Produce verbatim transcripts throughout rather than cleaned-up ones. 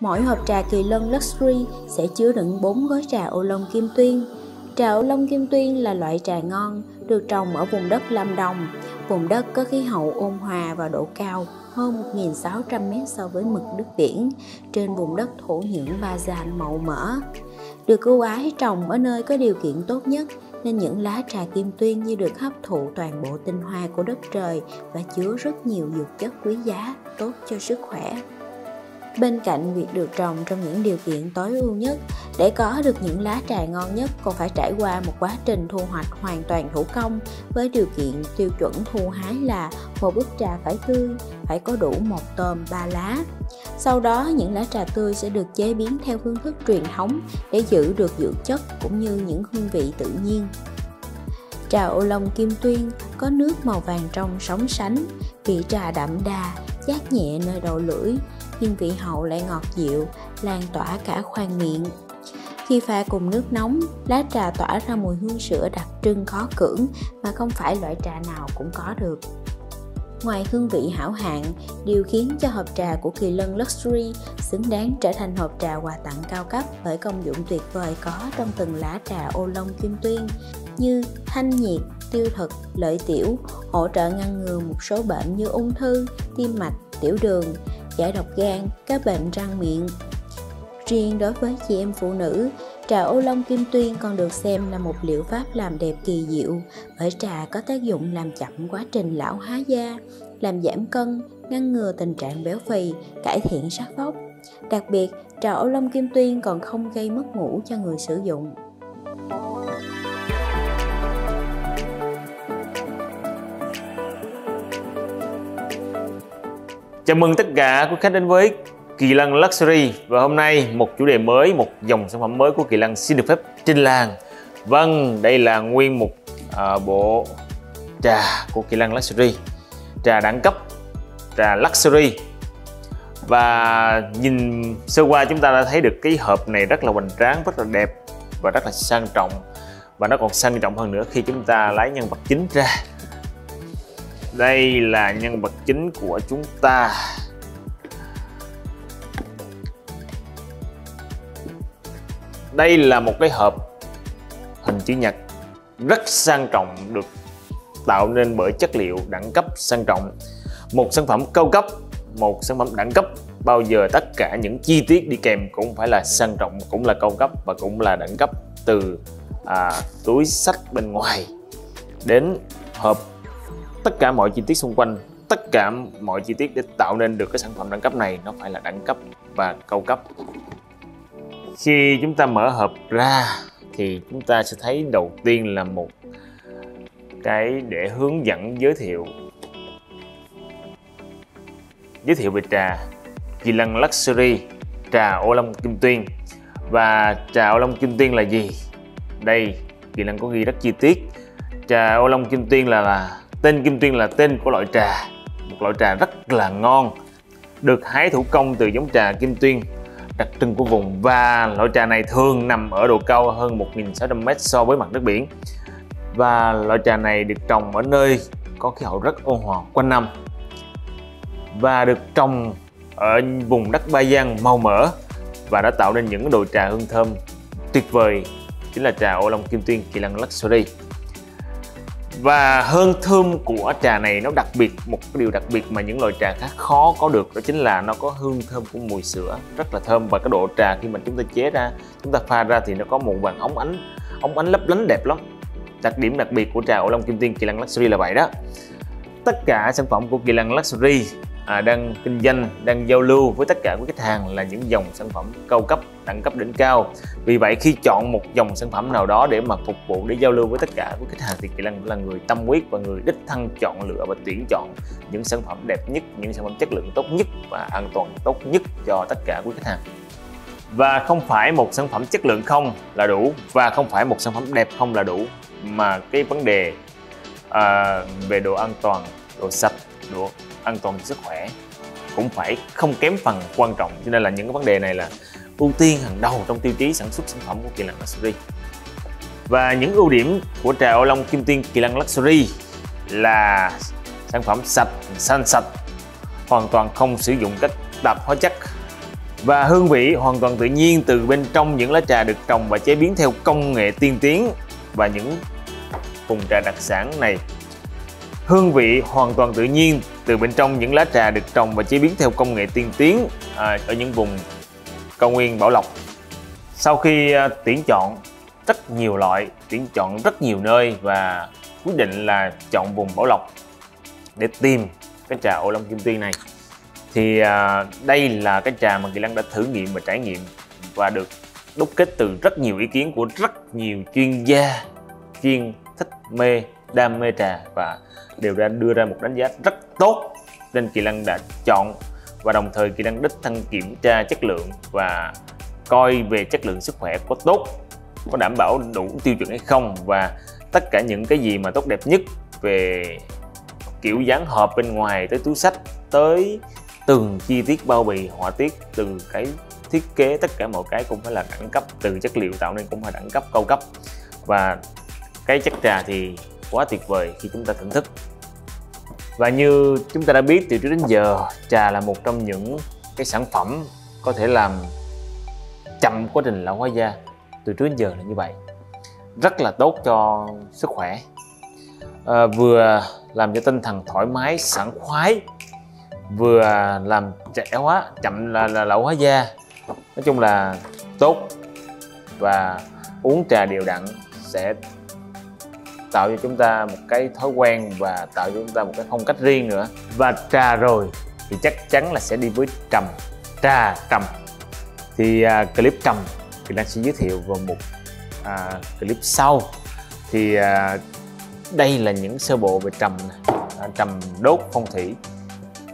Mỗi hộp trà Kỳ Lân Luxury sẽ chứa đựng bốn gói trà ô long Kim Tuyên. Trà ô long Kim Tuyên là loại trà ngon được trồng ở vùng đất Lâm Đồng, vùng đất có khí hậu ôn hòa và độ cao hơn một nghìn sáu trăm mét so với mực nước biển, trên vùng đất thổ nhưỡng bazan màu mỡ. Được ưu ái trồng ở nơi có điều kiện tốt nhất, nên những lá trà Kim Tuyên như được hấp thụ toàn bộ tinh hoa của đất trời và chứa rất nhiều dược chất quý giá, tốt cho sức khỏe. Bên cạnh việc được trồng trong những điều kiện tối ưu nhất, để có được những lá trà ngon nhất còn phải trải qua một quá trình thu hoạch hoàn toàn thủ công với điều kiện tiêu chuẩn thu hái là một bức trà phải tươi, phải có đủ một tôm ba lá. Sau đó những lá trà tươi sẽ được chế biến theo phương thức truyền thống để giữ được dược chất cũng như những hương vị tự nhiên. Trà ô long Kim Tuyên có nước màu vàng trong sóng sánh, vị trà đậm đà, chát nhẹ nơi đầu lưỡi, nhưng vị hậu lại ngọt dịu, lan tỏa cả khoang miệng. Khi pha cùng nước nóng, lá trà tỏa ra mùi hương sữa đặc trưng khó cưỡng mà không phải loại trà nào cũng có được. Ngoài hương vị hảo hạng, điều khiến cho hộp trà của Kỳ Lân Luxury xứng đáng trở thành hộp trà quà tặng cao cấp bởi công dụng tuyệt vời có trong từng lá trà ô long Kim Tuyên như thanh nhiệt, tiêu thực, lợi tiểu, hỗ trợ ngăn ngừa một số bệnh như ung thư, tim mạch, tiểu đường, giải độc gan, các bệnh răng miệng. Riêng đối với chị em phụ nữ, trà ô long Kim Tuyên còn được xem là một liệu pháp làm đẹp kỳ diệu, bởi trà có tác dụng làm chậm quá trình lão hóa da, làm giảm cân, ngăn ngừa tình trạng béo phì, cải thiện sắc vóc. Đặc biệt, trà ô long Kim Tuyên còn không gây mất ngủ cho người sử dụng. Chào mừng tất cả quý khách đến với Kỳ Lân Luxury, và hôm nay một chủ đề mới, một dòng sản phẩm mới của Kỳ Lân xin được phép trình làng. Vâng, đây là nguyên một à, bộ trà của Kỳ Lân Luxury, trà đẳng cấp, trà Luxury. Và nhìn sơ qua chúng ta đã thấy được cái hộp này rất là hoành tráng, rất là đẹp và rất là sang trọng. Và nó còn sang trọng hơn nữa khi chúng ta lấy nhân vật chính ra. Đây là nhân vật chính của chúng ta. Đây là một cái hộp hình chữ nhật rất sang trọng, được tạo nên bởi chất liệu đẳng cấp sang trọng. Một sản phẩm cao cấp, một sản phẩm đẳng cấp, bao giờ tất cả những chi tiết đi kèm cũng phải là sang trọng, cũng là cao cấp và cũng là đẳng cấp. Từ à, túi sách bên ngoài đến hộp, tất cả mọi chi tiết xung quanh, tất cả mọi chi tiết để tạo nên được cái sản phẩm đẳng cấp này nó phải là đẳng cấp và cao cấp. Khi chúng ta mở hộp ra thì chúng ta sẽ thấy đầu tiên là một cái để hướng dẫn giới thiệu giới thiệu về trà Kỳ Lân Luxury, trà ô long Kim Tuyên. Và trà ô long Kim Tuyên là gì? Đây, Kỳ Lân có ghi rất chi tiết. Trà ô long Kim Tuyên là, là tên Kim Tuyên là tên của loại trà, một loại trà rất là ngon, được hái thủ công từ giống trà Kim Tuyên đặc trưng của vùng, và loại trà này thường nằm ở độ cao hơn một nghìn sáu trăm mét so với mặt nước biển. Và loại trà này được trồng ở nơi có khí hậu rất ôn hòa quanh năm và được trồng ở vùng đất bazan màu mỡ, và đã tạo nên những đồi trà hương thơm tuyệt vời, chính là trà ô long Kim Tuyên Kỳ Lân Luxury. Và hương thơm của trà này nó đặc biệt, một cái điều đặc biệt mà những loại trà khác khó có được, đó chính là nó có hương thơm của mùi sữa rất là thơm. Và cái độ trà khi mà chúng ta chế ra, chúng ta pha ra thì nó có màu vàng óng ánh, óng ánh lấp lánh đẹp lắm. Đặc điểm đặc biệt của trà ô long Kim Tuyên Kỳ Lân Luxury là vậy đó. Tất cả sản phẩm của Kỳ Lân Luxury à, đang kinh doanh, đang giao lưu với tất cả quý khách hàng là những dòng sản phẩm cao cấp, đẳng cấp đỉnh cao. Vì vậy khi chọn một dòng sản phẩm nào đó để mà phục vụ, để giao lưu với tất cả quý khách hàng thì Kỳ Lân là người tâm huyết và người đích thân chọn lựa và tuyển chọn những sản phẩm đẹp nhất, những sản phẩm chất lượng tốt nhất và an toàn tốt nhất cho tất cả quý khách hàng. Và không phải một sản phẩm chất lượng không là đủ, và không phải một sản phẩm đẹp không là đủ, mà cái vấn đề à, về độ an toàn, độ sạch, độ an toàn sức khỏe cũng phải không kém phần quan trọng. Cho nên là những cái vấn đề này là ưu tiên hàng đầu trong tiêu chí sản xuất sản phẩm của Kỳ Lân Luxury. Và những ưu điểm của trà ô long Kim Tuyên Kỳ Lân Luxury là sản phẩm sạch, xanh sạch, hoàn toàn không sử dụng các tạp hóa chất, và hương vị hoàn toàn tự nhiên từ bên trong những lá trà được trồng và chế biến theo công nghệ tiên tiến. Và những vùng trà đặc sản này, hương vị hoàn toàn tự nhiên từ bên trong những lá trà được trồng và chế biến theo công nghệ tiên tiến à, ở những vùng cao nguyên Bảo Lộc. Sau khi tuyển chọn rất nhiều loại, tuyển chọn rất nhiều nơi và quyết định là chọn vùng Bảo Lộc để tìm cái trà Ô Long Kim Tuyên này, thì à, đây là cái trà mà Kỳ Lân đã thử nghiệm và trải nghiệm và được đúc kết từ rất nhiều ý kiến của rất nhiều chuyên gia chuyên thích mê, đam mê trà và đều đã đưa ra một đánh giá rất tốt, nên Kỳ Lân đã chọn. Và đồng thời Kỳ Lân đích thân kiểm tra chất lượng và coi về chất lượng sức khỏe có tốt, có đảm bảo đủ tiêu chuẩn hay không, và tất cả những cái gì mà tốt đẹp nhất về kiểu dáng hộp bên ngoài tới túi xách, tới từng chi tiết bao bì, họa tiết, từ cái thiết kế, tất cả mọi cái cũng phải là đẳng cấp, từ chất liệu tạo nên cũng phải đẳng cấp, cao cấp. Và cái chất trà thì quá tuyệt vời khi chúng ta thưởng thức. Và như chúng ta đã biết từ trước đến giờ, trà là một trong những cái sản phẩm có thể làm chậm quá trình lão hóa da, từ trước đến giờ là như vậy, rất là tốt cho sức khỏe, à, vừa làm cho tinh thần thoải mái sảng khoái, vừa làm trẻ hóa chậm là, là lão hóa da. Nói chung là tốt. Và uống trà đều đặn sẽ tạo cho chúng ta một cái thói quen và tạo cho chúng ta một cái phong cách riêng nữa. Và trà rồi thì chắc chắn là sẽ đi với trầm, trà trầm. Thì uh, clip trầm Kỳ Lân sẽ giới thiệu vào một uh, clip sau. Thì uh, đây là những sơ bộ về trầm, uh, trầm đốt phong thủy,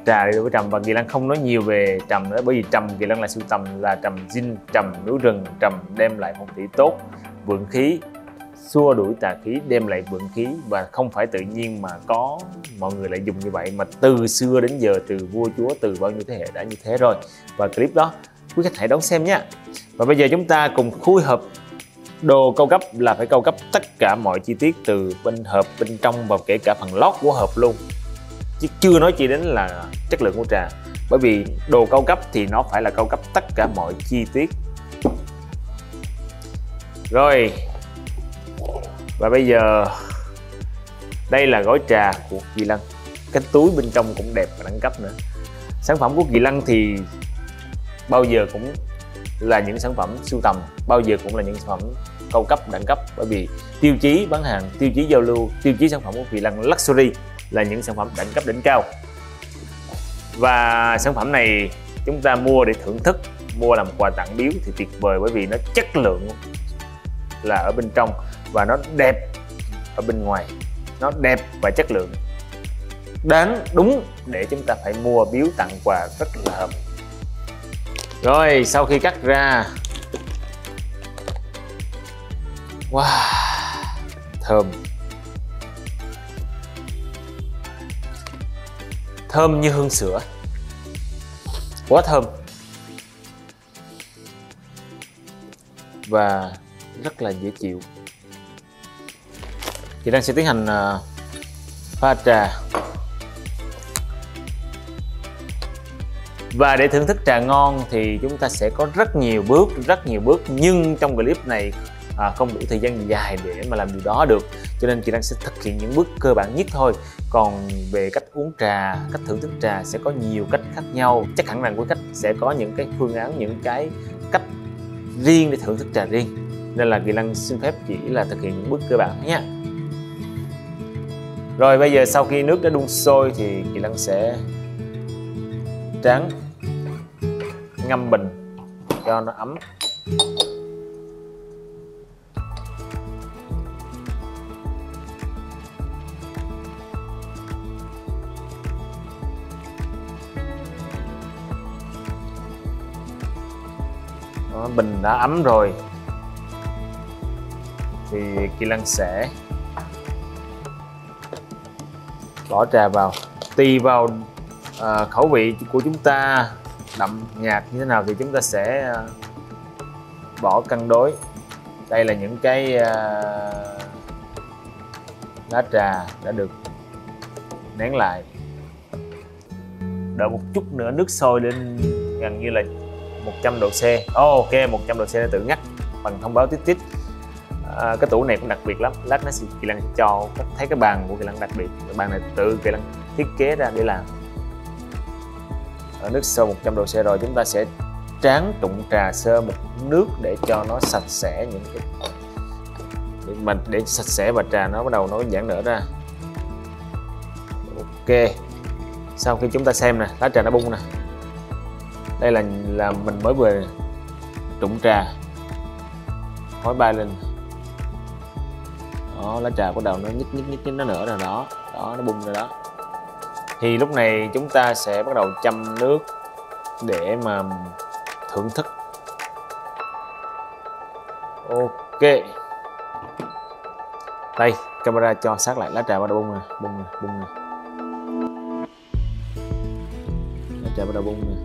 trà đi với trầm. Và Kỳ Lân không nói nhiều về trầm nữa, bởi vì trầm Kỳ Lân là sưu tầm là trầm dinh, trầm núi rừng. Trầm đem lại phong thủy tốt, vượng khí, xua đuổi tà khí, đem lại vượng khí, và không phải tự nhiên mà có mọi người lại dùng như vậy, mà từ xưa đến giờ, từ vua chúa, từ bao nhiêu thế hệ đã như thế rồi. Và clip đó quý khách hãy đón xem nhé. Và bây giờ chúng ta cùng khui hộp đồ cao cấp, là phải cao cấp tất cả mọi chi tiết từ bên hộp bên trong và kể cả phần lót của hộp luôn, chứ chưa nói chỉ đến là chất lượng của trà. Bởi vì đồ cao cấp thì nó phải là cao cấp tất cả mọi chi tiết. Rồi, và bây giờ đây là gói trà của Kỳ Lân. Cái túi bên trong cũng đẹp và đẳng cấp nữa. Sản phẩm của Kỳ Lân thì bao giờ cũng là những sản phẩm sưu tầm, bao giờ cũng là những sản phẩm cao cấp, đẳng cấp. Bởi vì tiêu chí bán hàng, tiêu chí giao lưu, tiêu chí sản phẩm của Kỳ Lân Luxury là những sản phẩm đẳng cấp đỉnh cao. Và sản phẩm này chúng ta mua để thưởng thức, mua làm quà tặng biếu thì tuyệt vời, bởi vì nó chất lượng là ở bên trong và nó đẹp ở bên ngoài, nó đẹp và chất lượng đáng đúng để chúng ta phải mua biếu tặng quà, rất là hợp. Rồi, sau khi cắt ra, wow, thơm, thơm như hương sữa, quá thơm và rất là dễ chịu. Kỳ Lân sẽ tiến hành pha trà. Và để thưởng thức trà ngon thì chúng ta sẽ có rất nhiều bước, rất nhiều bước. Nhưng trong clip này à, không đủ thời gian dài để mà làm điều đó được, cho nên Kỳ Lân sẽ thực hiện những bước cơ bản nhất thôi. Còn về cách uống trà, cách thưởng thức trà sẽ có nhiều cách khác nhau. Chắc hẳn rằng quý khách sẽ có những cái phương án, những cái cách riêng để thưởng thức trà riêng, nên là Kỳ Lân xin phép chỉ là thực hiện những bước cơ bản nhé. Rồi, bây giờ sau khi nước đã đun sôi thì Kỳ Lân sẽ tráng ngâm bình cho nó ấm. Đó, bình đã ấm rồi thì Kỳ Lân sẽ bỏ trà vào. Tùy vào à, khẩu vị của chúng ta đậm nhạt như thế nào thì chúng ta sẽ à, bỏ cân đối. Đây là những cái à, lá trà đã được nén lại. Đợi một chút nữa nước sôi lên gần như là một trăm độ C. Oh, ok, một trăm độ C nó tự ngắt bằng thông báo tít tít. À, cái tủ này cũng đặc biệt lắm, lát nó sẽ Kỳ Lân cho thấy cái bàn của Kỳ Lân đặc biệt. Cái bàn này tự Kỳ Lân thiết kế ra để làm. Ở nước sôi một trăm độ C rồi, chúng ta sẽ tráng trụng trà sơ một nước để cho nó sạch sẽ những cái để mình để sạch sẽ và trà nó bắt đầu nó giãn nở ra. Ok, sau khi chúng ta xem nè, lá trà nó bung nè, đây là là mình mới vừa trụng trà, khói bay lên. Đó, lá trà bắt đầu nó nhích nhích nhích nó nở rồi đó, đó nó bung rồi đó. Thì lúc này chúng ta sẽ bắt đầu châm nước để mà thưởng thức. Ok, đây camera cho sát lại lá trà bắt đầu bung nè, bung nè, bung nè, lá trà bắt đầu bung nè.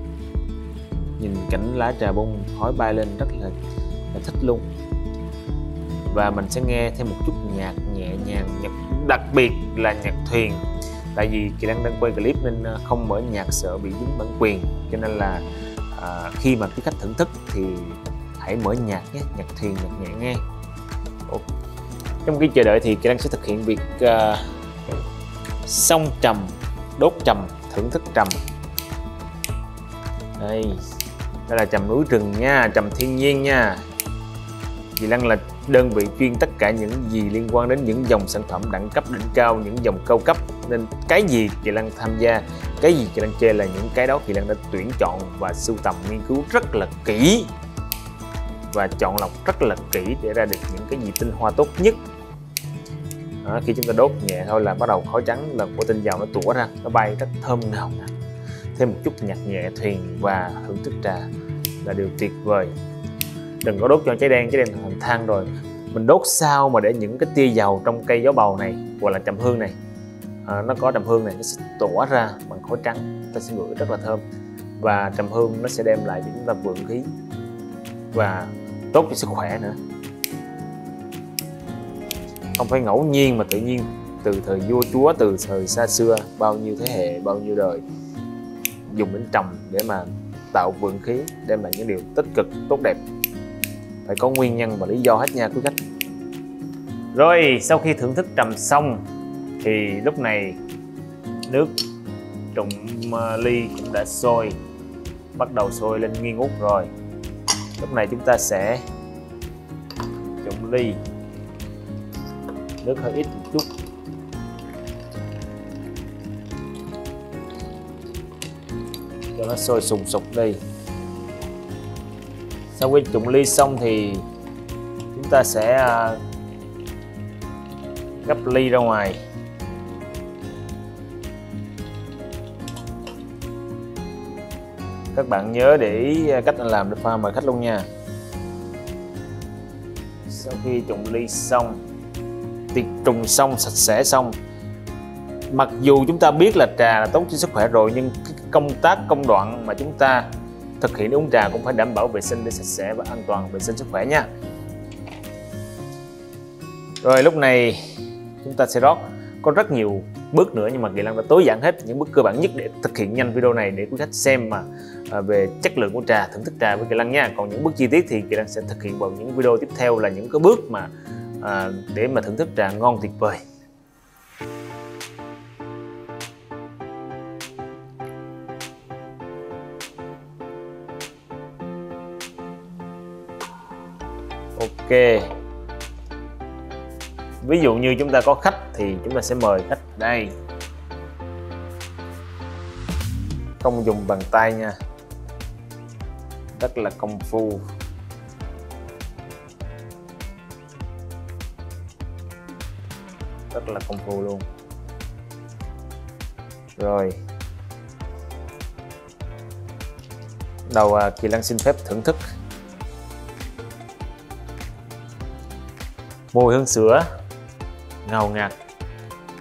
Nhìn cảnh lá trà bung khói bay lên rất là, là thích luôn. Và mình sẽ nghe thêm một chút nhạc nhẹ nhàng, nhạc, đặc biệt là nhạc thuyền. Tại vì Kỳ Lân đang quay clip nên không mở nhạc sợ bị dính bản quyền, cho nên là à, khi mà quý khách thưởng thức thì hãy mở nhạc nhé, nhạc thuyền, nhạc nhẹ nghe. Ủa. Trong khi chờ đợi thì Kỳ Lân sẽ thực hiện việc uh, xong trầm, đốt trầm, thưởng thức trầm. Đây, đây là trầm núi rừng nha, trầm thiên nhiên nha. Kỳ Lân là đơn vị chuyên tất cả những gì liên quan đến những dòng sản phẩm đẳng cấp đỉnh cao, những dòng cao cấp, nên cái gì Kỳ Lân tham gia, cái gì Kỳ Lân chơi là những cái đó Kỳ Lân đã tuyển chọn và sưu tầm nghiên cứu rất là kỹ và chọn lọc rất là kỹ để ra được những cái gì tinh hoa tốt nhất. Đó, khi chúng ta đốt nhẹ thôi là bắt đầu khói trắng là của tinh dầu nó tủa ra, nó bay rất thơm ngào. Thêm một chút nhạc nhẹ thuyền và thưởng thức trà là điều tuyệt vời. Đừng có đốt cho cháy đen, cháy đen thành than rồi. Mình đốt sao mà để những cái tia dầu trong cây gió bầu này hoặc là trầm hương này, à, nó có trầm hương này nó sẽ tỏa ra bằng khói trắng, ta sẽ ngửi rất là thơm. Và trầm hương nó sẽ đem lại cho chúng ta vượng khí và tốt cho sức khỏe nữa. Không phải ngẫu nhiên mà tự nhiên, từ thời vua chúa, từ thời xa xưa, bao nhiêu thế hệ, bao nhiêu đời dùng đến trầm để mà tạo vượng khí, đem lại những điều tích cực, tốt đẹp. Phải có nguyên nhân và lý do hết nha quý khách. Rồi sau khi thưởng thức trầm xong thì lúc này nước trụng ly cũng đã sôi, bắt đầu sôi lên nghi ngút rồi. Lúc này chúng ta sẽ trụng ly, nước hơi ít một chút. Cho nó sôi sùng sục đi. Sau khi trụng ly xong thì chúng ta sẽ gấp ly ra ngoài. Các bạn nhớ để cách anh làm để pha mời khách luôn nha. Sau khi trụng ly xong, tiệt trùng xong, sạch sẽ xong. Mặc dù chúng ta biết là trà là tốt cho sức khỏe rồi, nhưng công tác công đoạn mà chúng ta thực hiện uống trà cũng phải đảm bảo vệ sinh để sạch sẽ và an toàn vệ sinh sức khỏe nha. Rồi lúc này chúng ta sẽ rót. Có rất nhiều bước nữa nhưng mà Kỳ Lân đã tối giản hết những bước cơ bản nhất để thực hiện nhanh video này để quý khách xem mà về chất lượng của trà, thưởng thức trà với Kỳ Lân nha. Còn những bước chi tiết thì Kỳ Lân sẽ thực hiện vào những video tiếp theo, là những cái bước mà à, để mà thưởng thức trà ngon tuyệt vời. Ok, ví dụ như chúng ta có khách thì chúng ta sẽ mời khách đây. Không dùng bàn tay nha, rất là công phu. Rất là công phu luôn. Rồi, đầu Kỳ Lân xin phép thưởng thức. Mùi hương sữa ngào ngạt,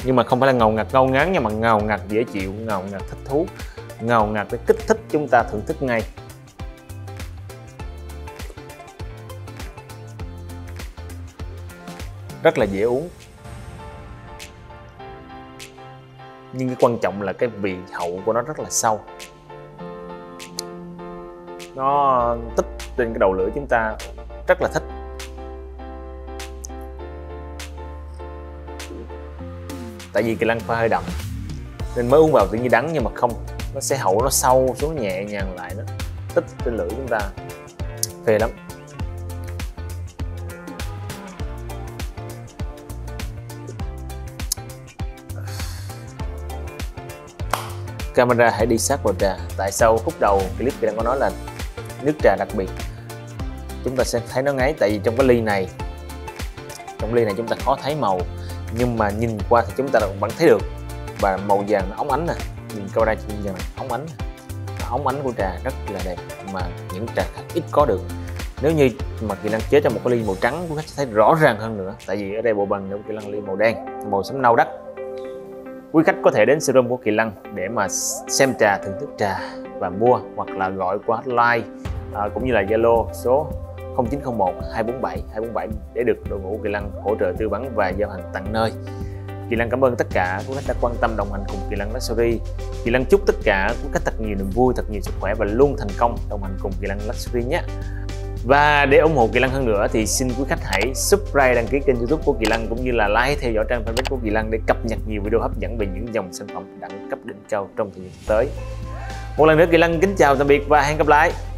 nhưng mà không phải là ngào ngạt ngâu ngán, nhưng mà ngào ngạt dễ chịu, ngào ngạt thích thú, ngào ngạt để kích thích chúng ta thưởng thức ngay. Rất là dễ uống, nhưng cái quan trọng là cái vị hậu của nó rất là sâu. nó tích trên cái đầu lưỡi chúng ta rất là thích. Tại vì kỳ lân pha hơi đậm nên mới uống vào tự nhiên đắng, nhưng mà không, nó sẽ hậu, nó sâu xuống nhẹ nhàng lại, nó tích trên lưỡi chúng ta, phê lắm. Camera hãy đi sát vào trà. Tại sau khúc đầu clip thì đang có nói là nước trà đặc biệt, chúng ta sẽ thấy nó ngáy. Tại vì trong cái ly này, trong ly này chúng ta khó thấy màu, nhưng mà nhìn qua thì chúng ta vẫn thấy được. Và màu vàng nó óng ánh nè, nhìn camera nhìn vàng óng ánh, óng ánh của trà rất là đẹp mà những trà khác ít có được. Nếu như mà Kỳ Lân chế trong một cái ly màu trắng, quý khách sẽ thấy rõ ràng hơn nữa. Tại vì ở đây bộ bàn của Kỳ Lân ly màu đen, màu sẫm nâu đất. Quý khách có thể đến showroom của Kỳ Lân để mà xem trà, thưởng thức trà và mua, hoặc là gọi qua hotline à, cũng như là Zalo số không chín không một hai bốn bảy hai bốn bảy để được đội ngũ Kỳ Lân hỗ trợ tư vấn và giao hàng tận nơi. Kỳ Lân cảm ơn tất cả quý khách đã quan tâm đồng hành cùng Kỳ Lân Luxury. Kỳ Lân chúc tất cả quý khách thật nhiều niềm vui, thật nhiều sức khỏe và luôn thành công đồng hành cùng Kỳ Lân Luxury nhé. Và để ủng hộ Kỳ Lân hơn nữa thì xin quý khách hãy subscribe, đăng ký kênh YouTube của Kỳ Lân cũng như là like theo dõi trang fanpage của Kỳ Lân để cập nhật nhiều video hấp dẫn về những dòng sản phẩm đẳng cấp đỉnh cao trong thời gian tới. Một lần nữa Kỳ Lân kính chào tạm biệt và hẹn gặp lại.